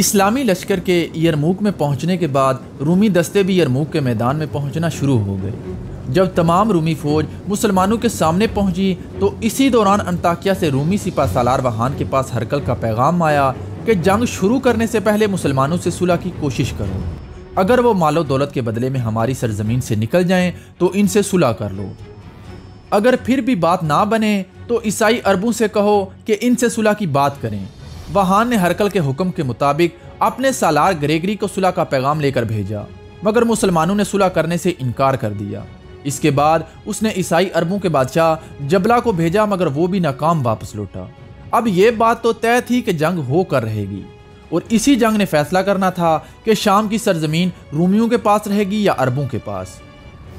इस्लामी लश्कर के यरमूक में पहुंचने के बाद रूमी दस्ते भी यरमूक के मैदान में पहुंचना शुरू हो गए। जब तमाम रूमी फ़ौज मुसलमानों के सामने पहुंची तो इसी दौरान अंताकिया से रूमी सिपा सालार वहान के पास हरकल का पैगाम आया कि जंग शुरू करने से पहले मुसलमानों से सुलह की कोशिश करो, अगर वो मालो दौलत के बदले में हमारी सरजमीन से निकल जाएँ तो इनसे सुलह कर लो, अगर फिर भी बात ना बने तो ईसाई अरबों से कहो कि इनसे सुलह की बात करें। वहान ने हरकल के हुक्म के मुताबिक अपने सालार ग्रेगरी को सुलह का पैगाम लेकर भेजा, मगर मुसलमानों ने सुलह करने से इनकार कर दिया। इसके बाद उसने ईसाई अरबों के बादशाह जबला को भेजा, मगर वो भी नाकाम वापस लौटा। अब ये बात तो तय थी कि जंग हो कर रहेगी और इसी जंग ने फैसला करना था कि शाम की सरजमीन रूमियों के पास रहेगी या अरबों के पास।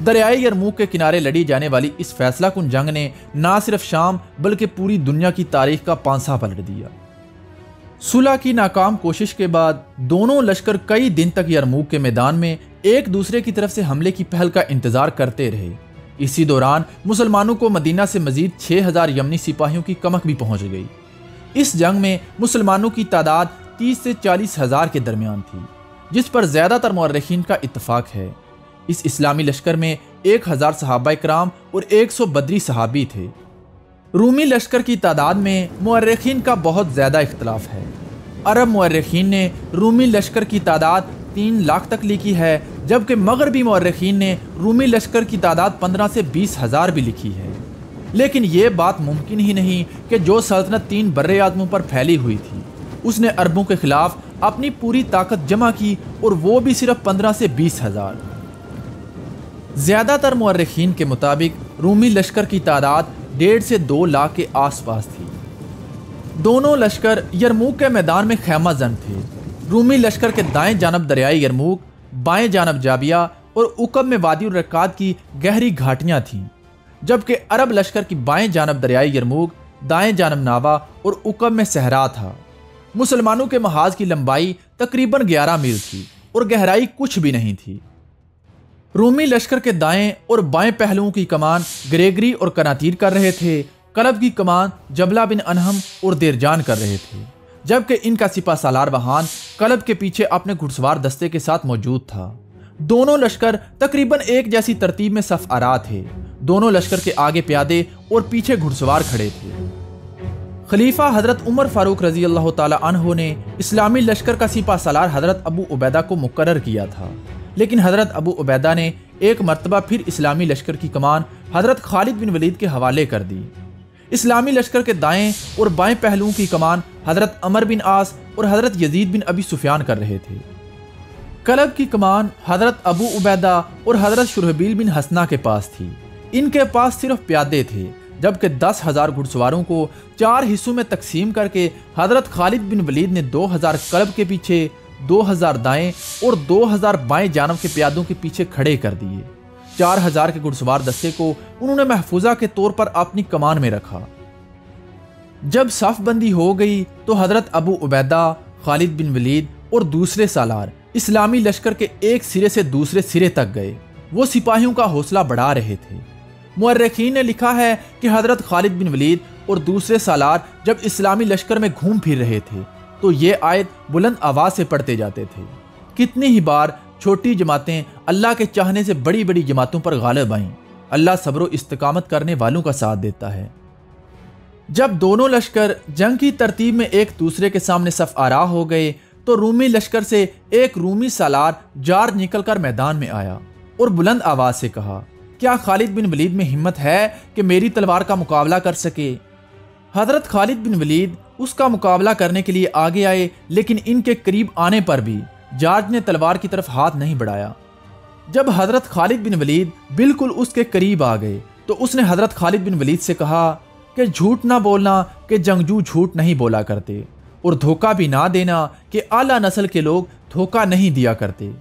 दरियाए यरमूक के किनारे लड़ी जाने वाली इस फैसला कुन जंग ने ना सिर्फ शाम बल्कि पूरी दुनिया की तारीख का पांसा पलट दिया। सुलह की नाकाम कोशिश के बाद दोनों लश्कर कई दिन तक यरमूक के मैदान में एक दूसरे की तरफ से हमले की पहल का इंतजार करते रहे। इसी दौरान मुसलमानों को मदीना से मजीद 6000 यमनी सिपाहियों की कमक भी पहुंच गई। इस जंग में मुसलमानों की तादाद 30 से 40 हज़ार के दरमियान थी, जिस पर ज़्यादातर मौरखीन का इत्तफाक है। इस इस्लामी लश्कर में 1000 सहाबा इकराम और 100 बदरी सहाबी थे। रूमी लश्कर की तादाद में मौरखीन का बहुत ज़्यादा इख्तलाफ है। अरब मौरखीन ने रूमी लश्कर की तादाद 3 लाख तक लिखी है, जबकि मगरबी मौरखीन ने रूमी लश्कर की तादाद 15 से 20 हज़ार भी लिखी है। लेकिन ये बात मुमकिन ही नहीं कि जो सल्तनत 3 बर्रे आज़मों पर फैली हुई थी, उसने अरबों के ख़िलाफ़ अपनी पूरी ताकत जमा की और वो भी सिर्फ 15 से 20 हज़ार। ज़्यादातर मौरखीन के मुताबिक रूमी लश्कर की तादाद 1.5 से 2 लाख के आसपास थी। दोनों लश्कर यरमूक के मैदान में खैमा जन थे। रूमी लश्कर के दाएं जानब दरियाए यरमूक, बाएं जानब जाबिया और उकब में वादी और रकात की गहरी घाटियाँ थीं, जबकि अरब लश्कर की बाएं जानब दरियाए यरमूक, दाएं जानब नावा और उकब में सहरा था। मुसलमानों के महाज की लंबाई तकरीबन 11 मील थी और गहराई कुछ भी नहीं थी। रूमी लश्कर के दाएं और बाएं पहलुओं की कमान ग्रेगरी और कनातीर कर रहे थे, कलब की कमान जबला बिन अहम और देरजान कर रहे थे, जबकि इनका सिपा सालार वहान कलब के पीछे अपने घुड़सवार दस्ते के साथ मौजूद था। दोनों लश्कर तकरीबन एक जैसी तरतीब में सफ आरा थे। दोनों लश्कर के आगे प्यादे और पीछे घुड़सवार खड़े थे। खलीफा हजरत उमर फारूक रजी अल्लाह ताला अन्हो ने इस्लामी लश्कर का सिपा सालार हजरत अबू उबैदा को मुकर्रर किया था, लेकिन हजरत अबू उबैदा ने एक मरतबा फिर इस्लामी लश्कर की कमान हजरत खालिद बिन वलीद के हवाले कर दी। इस्लामी लश्कर के दाएं और बाएं पहलुओं की कमान हजरत अमर बिन आस और हजरत यजीद बिन अबी सुफियान कर रहे थे। कलब की कमान हजरत अबू उबैदा और हजरत शुरहबील बिन हसना के पास थी। इनके पास सिर्फ प्यादे थे, जबकि 10,000 घुड़सवारों को 4 हिस्सों में तकसीम करके हजरत खालिद बिन वलीद ने 2,000 कलब के पीछे, 2,000 दाएं और 2,000 बाएं जानब के प्यादों के पीछे खड़े कर दिए। 4,000 के घुड़सवार दस्ते को उन्होंने महफूजा के तौर पर अपनी कमान में रखा। जब साफ बंदी हो गई तो हजरत अबू उबैदा, खालिद बिन वलीद और दूसरे सालार इस्लामी लश्कर के एक सिरे से दूसरे सिरे तक गए। वो सिपाहियों का हौसला बढ़ा रहे थे। मुअर्रिखीन ने लिखा है कि हजरत खालिद बिन वलीद और दूसरे सालार जब इस्लामी लश्कर में घूम फिर रहे थे तो ये आयत बुलंद आवाज़ से पढ़ते जाते थे। कितनी ही बार छोटी जमातें अल्लाह के चाहने से बड़ी बड़ी जमातों पर गालिब आईं। अल्लाह सब्र इस्तिकामत करने वालों का साथ देता है। जब दोनों लश्कर जंग की तरतीब में एक दूसरे के सामने सफ आरा हो गए तो रूमी लश्कर से एक रूमी सालार जार निकलकर मैदान में आया और बुलंद आवाज़ से कहा, क्या खालिद बिन वलीद में हिम्मत है कि मेरी तलवार का मुकाबला कर सके? हजरत खालिद बिन वलीद उसका मुकाबला करने के लिए आगे आए, लेकिन इनके करीब आने पर भी जार्ज ने तलवार की तरफ हाथ नहीं बढ़ाया। जब हजरत खालिद बिन वलीद बिल्कुल उसके करीब आ गए तो उसने हजरत खालिद बिन वलीद से कहा कि झूठ ना बोलना कि जंगजू झूठ नहीं बोला करते, और धोखा भी ना देना कि आला नस्ल के लोग धोखा नहीं दिया करते।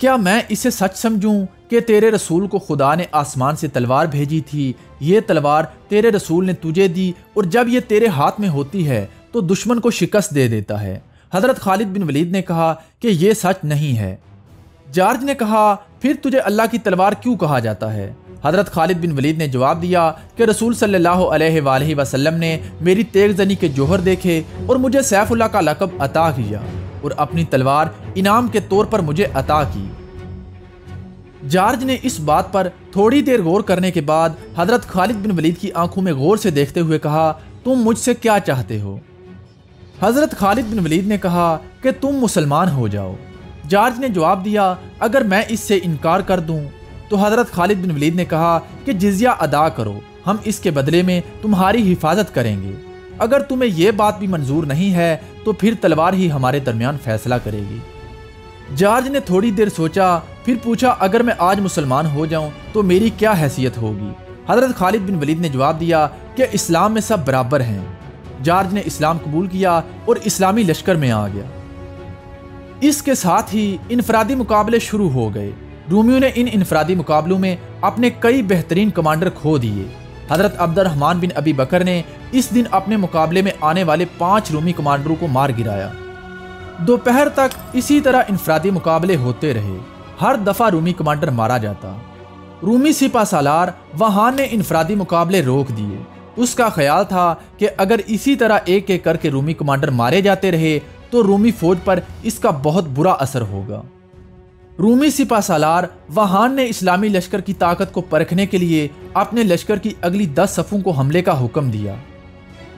क्या मैं इसे सच समझूं कि तेरे रसूल को खुदा ने आसमान से तलवार भेजी थी, ये तलवार तेरे रसूल ने तुझे दी, और जब ये तेरे हाथ में होती है तो दुश्मन को शिकस्त दे देता है? हजरत खालिद बिन वलीद ने कहा कि यह सच नहीं है। जार्ज ने कहा, फिर तुझे अल्लाह की तलवार क्यों कहा जाता है? हजरत खालिद बिन वलीद ने जवाब दिया कि रसूल सल्लल्लाहु अलैहि वसल्लम ने मेरी तेगजनी के जोहर देखे और मुझे सैफुल्लाह का लक़ब अता किया। और अपनी तलवार इनाम के तौर पर मुझे अता की। जार्ज ने इस बात पर थोड़ी देर गौर करने के बाद हजरत खालिद बिन वलीद की आंखों में गौर से देखते हुए कहा, तुम मुझसे क्या चाहते हो? हजरत खालिद बिन वलीद ने कहा कि तुम मुसलमान हो जाओ। जार्ज ने जवाब दिया, अगर मैं इससे इनकार कर दूं? तो हजरत खालिद बिन वलीद ने कहा कि जिज़िया अदा करो, हम इसके बदले में तुम्हारी हिफाजत करेंगे। अगर तुम्हें यह बात भी मंजूर नहीं है तो फिर तलवार ही हमारे दरमियान फैसला करेगी। जार्ज ने थोड़ी देर सोचा, फिर पूछा, अगर मैं आज मुसलमान हो जाऊं तो मेरी क्या हैसियत होगी? हजरत खालिद बिन वलीद ने जवाब दिया कि इस्लाम में सब बराबर हैं। जार्ज ने इस्लाम कबूल किया और इस्लामी लश्कर में आ गया। इसके साथ ही इनफरादी मुकाबले शुरू हो गए। रूमियों ने इन इनफरादी मुकाबलों में अपने कई बेहतरीन कमांडर खो दिए। हजरत अब्दुर रहमान बिन अबी बकर ने इस दिन अपने मुकाबले में आने वाले 5 रूमी कमांडरों को मार गिराया। दोपहर तक इसी तरह इनफरादी मुकाबले होते रहे। हर दफ़ा रूमी कमांडर मारा जाता। रूमी सिपा सालार वहान ने इनफरादी मुकाबले रोक दिए। उसका ख्याल था कि अगर इसी तरह एक एक करके रूमी कमांडर मारे जाते रहे तो रूमी फौज पर इसका बहुत बुरा असर होगा। रूमी सिपा सालार वहान ने इस्लामी लश्कर की ताकत को परखने के लिए अपने लश्कर की अगली 10 सफ़ों को हमले का हुक्म दिया।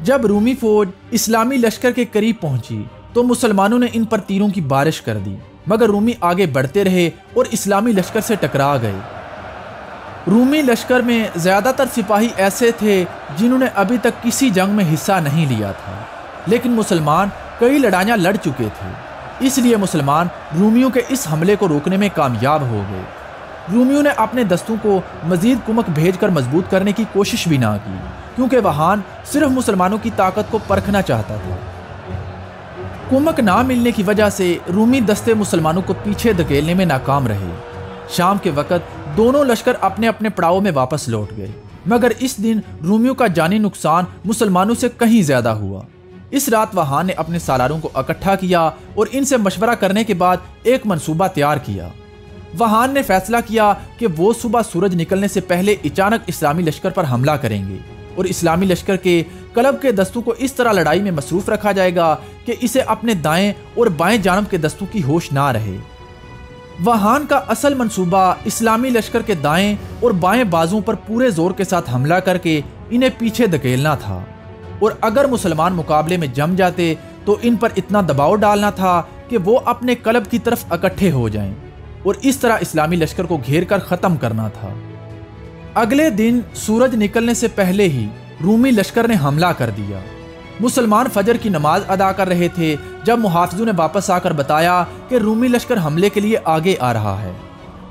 जब रूमी फौज इस्लामी लश्कर के करीब पहुंची तो मुसलमानों ने इन पर तीरों की बारिश कर दी, मगर रूमी आगे बढ़ते रहे और इस्लामी लश्कर से टकरा गए। रूमी लश्कर में ज़्यादातर सिपाही ऐसे थे जिन्होंने अभी तक किसी जंग में हिस्सा नहीं लिया था, लेकिन मुसलमान कई लड़ाइयाँ लड़ चुके थे। इसलिए मुसलमान रूमियों के इस हमले को रोकने में कामयाब हो गए। रूमियों ने अपने दस्तों को मज़ीद कुमक भेजकर मजबूत करने की कोशिश भी ना की, क्योंकि वहान सिर्फ मुसलमानों की ताकत को परखना चाहता था। कुमक ना मिलने की वजह से रूमी दस्ते मुसलमानों को पीछे धकेलने में नाकाम रहे। शाम के वक़्त दोनों लश्कर अपने अपने पड़ाव में वापस लौट गए, मगर इस दिन रूमियों का जानी नुकसान मुसलमानों से कहीं ज़्यादा हुआ। इस रात वहान ने अपने सालारों को इकट्ठा किया और इनसे मशवरा करने के बाद एक मनसूबा तैयार किया। वहान ने फैसला किया कि वो सुबह सूरज निकलने से पहले अचानक इस्लामी लश्कर पर हमला करेंगे और इस्लामी लश्कर के क्लब के दस्तों को इस तरह लड़ाई में मसरूफ़ रखा जाएगा कि इसे अपने दाएं और बाएं जानब के दस्तों की होश ना रहे। वहान का असल मंसूबा इस्लामी लश्कर के दाएं और बाएं बाजुओं पर पूरे जोर के साथ हमला करके इन्हें पीछे धकेलना था, और अगर मुसलमान मुकाबले में जम जाते तो इन पर इतना दबाव डालना था कि वो अपने क्लब की तरफ इकट्ठे हो जाएं और इस तरह इस्लामी लश्कर को घेर कर ख़त्म करना था। अगले दिन सूरज निकलने से पहले ही रूमी लश्कर ने हमला कर दिया। मुसलमान फजर की नमाज अदा कर रहे थे जब मुहाफ़िज़ों ने वापस आकर बताया कि रूमी लश्कर हमले के लिए आगे आ रहा है।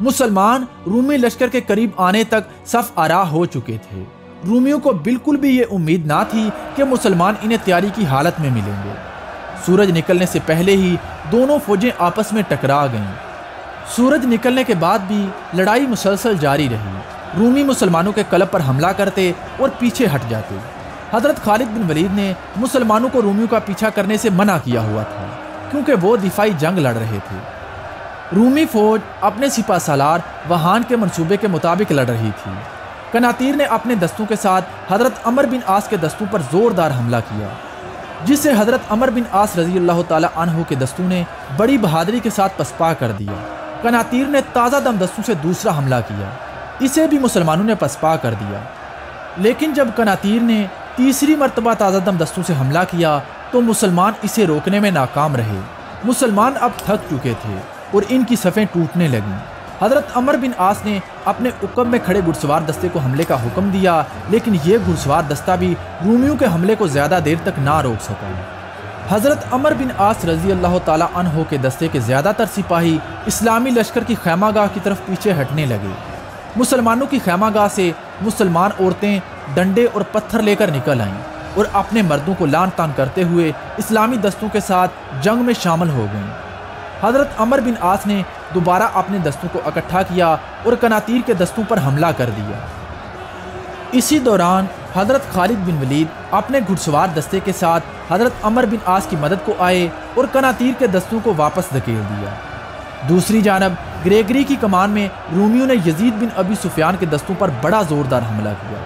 मुसलमान रूमी लश्कर के करीब आने तक सफ़ आरा हो चुके थे। रूमियों को बिल्कुल भी ये उम्मीद ना थी कि मुसलमान इन्हें तैयारी की हालत में मिलेंगे। सूरज निकलने से पहले ही दोनों फौजें आपस में टकरा गईं। सूरज निकलने के बाद भी लड़ाई मुसलसल जारी रही। रूमी मुसलमानों के क्लब पर हमला करते और पीछे हट जाते। हजरत खालिद बिन वलीद ने मुसलमानों को रूमियों का पीछा करने से मना किया हुआ था, क्योंकि वो दिफाई जंग लड़ रहे थे। रूमी फौज अपने सिपा सालार वहान के मंसूबे के मुताबिक लड़ रही थी। कनातीर ने अपने दस्तों के साथ हजरत अमर बिन आस के दस्तों पर ज़ोरदार हमला किया, जिससे हजरत अमर बिन आस रजी अल्लाह ताला अन्हु के दस्तों ने बड़ी बहादुरी के साथ पसपा कर दिया। कनातीर ने ताज़ा दम दस्तों से दूसरा हमला किया, इसे भी मुसलमानों ने पसपा कर दिया। लेकिन जब कनातीर ने तीसरी मरतबा ताज़ा दम दस्तों से हमला किया तो मुसलमान इसे रोकने में नाकाम रहे। मुसलमान अब थक चुके थे और इनकी सफ़ें टूटने लगीं। हज़रत अमर बिन आस ने अपने उकब में खड़े घुड़सवार दस्ते को हमले का हुक्म दिया, लेकिन ये घुड़सवार दस्ता भी रूमियों के हमले को ज़्यादा देर तक ना रोक सका। हज़रत अमर बिन आस रज़ी अल्लाह ताला अन्हो के दस्ते के ज़्यादातर सिपाही इस्लामी लश्कर की खैमागाह की तरफ पीछे हटने लगे। मुसलमानों की खैमागाह से मुसलमान औरतें डंडे और पत्थर लेकर निकल आईं और अपने मर्दों को लान तान करते हुए इस्लामी दस्तों के साथ जंग में शामिल हो गईं। हज़रत अमर बिन आस ने दोबारा अपने दस्तों को इकट्ठा किया और कनातीर के दस्तों पर हमला कर दिया। इसी दौरान हज़रत खालिद बिन वलीद अपने घुड़सवार दस्ते के साथ हज़रत अमर बिन आस की मदद को आए और कनातीर के दस्तों को वापस धकेल दिया। दूसरी जानब ग्रेगरी की कमान में रूमियों ने यजीद बिन अबी सुफियान के दस्तों पर बड़ा ज़ोरदार हमला किया,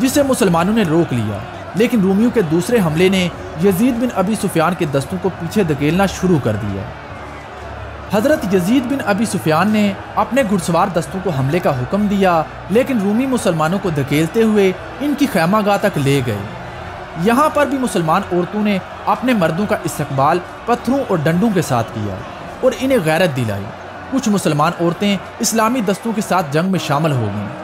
जिसे मुसलमानों ने रोक लिया लेकिन रूमियों के दूसरे हमले ने यजीद बिन अबी सुफियान के दस्तों को पीछे धकेलना शुरू कर दिया। हज़रत यजीद बिन अबी सुफियान ने अपने घुड़सवार दस्तों को हमले का हुक्म दिया, लेकिन रूमी मुसलमानों को धकेलते हुए इनकी खैमागाह तक ले गए। यहाँ पर भी मुसलमान औरतों ने अपने मर्दों का इस्तकबाल पत्थरों और डंडों के साथ किया और इन्हें गैरत दिलाई। कुछ मुसलमान औरतें इस्लामी दस्तों के साथ जंग में शामिल हो गईं।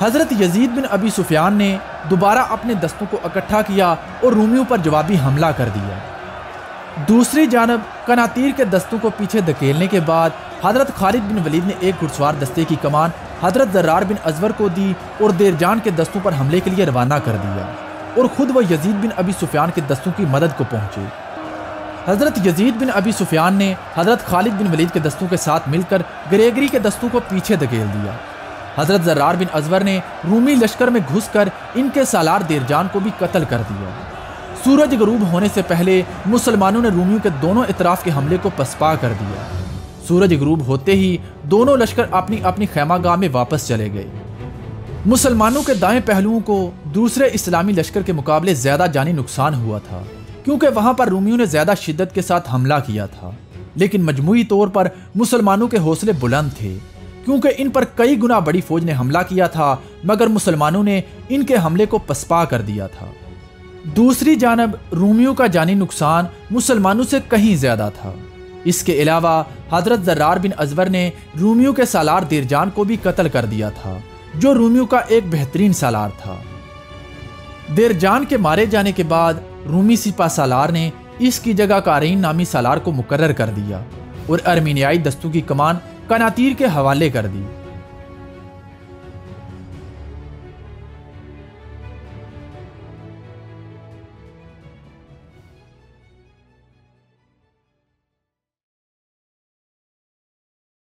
हज़रत यजीद बिन अबी सुफियान ने दोबारा अपने दस्तों को इकट्ठा किया और रूमियों पर जवाबी हमला कर दिया। दूसरी जानब कनातीर के दस्तों को पीछे धकेलने के बाद हज़रत खालिद बिन वलीद ने एक घुड़सवार दस्ते की कमान हज़रत ज़र्रार बिन अज़वर को दी और देरजान के दस्तों पर हमले के लिए रवाना कर दिया और ख़ुद वह यजीद बिन अबी सुफियान के दस्तों की मदद को पहुँचे। हज़रत यजीद बिन अबी सुफियान ने हज़रत खालिद बिन वलीद के दस्तों के साथ मिलकर ग्रेगरी के दस्तों को पीछे धकेल दिया। हज़रत ज़र्रार बिन अज़वर ने रूमी लश्कर में घुसकर इनके सालार देरजान को भी कत्ल कर दिया। सूरज गरूब होने से पहले मुसलमानों ने रूमियों के दोनों इतराफ़ के हमले को पसपा कर दिया। सूरज गरूब होते ही दोनों लश्कर अपनी अपनी खैमागाह में वापस चले गए। मुसलमानों के दाएँ पहलुओं को दूसरे इस्लामी लश्कर के मुकाबले ज़्यादा जानी नुकसान हुआ था, क्योंकि वहाँ पर रूमियों ने ज़्यादा शिद्दत के साथ हमला किया था। लेकिन मजमूई तौर पर मुसलमानों के हौसले बुलंद थे, क्योंकि इन पर कई गुना बड़ी फ़ौज ने हमला किया था, मगर मुसलमानों ने इनके हमले को पसपा कर दिया था। दूसरी जानब रूमियों का जानी नुकसान मुसलमानों से कहीं ज़्यादा था। इसके अलावा हज़रत ज़र्रार बिन अज़वर ने रूमियों के सालार देरजान को भी कत्ल कर दिया था, जो रूमियों का एक बेहतरीन सालार था। देरजान के मारे जाने के बाद रूमी सिपा सालार ने इसकी जगह कारीन नामी सालार को मुकर्रर कर दिया और अर्मीनियाई दस्तों की कमान कनातीर के हवाले कर दी।